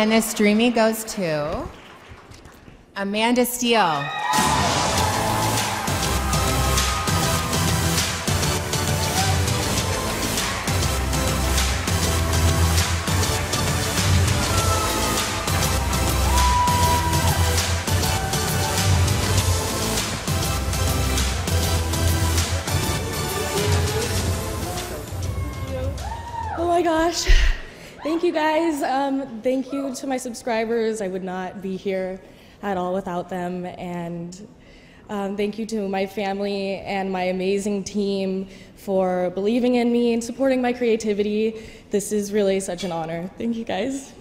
And the Streamy goes to Amanda Steele. Oh my gosh. Thank you guys. Thank you to my subscribers. I would not be here at all without them. And thank you to my family and my amazing team for believing in me and supporting my creativity. This is really such an honor. Thank you guys.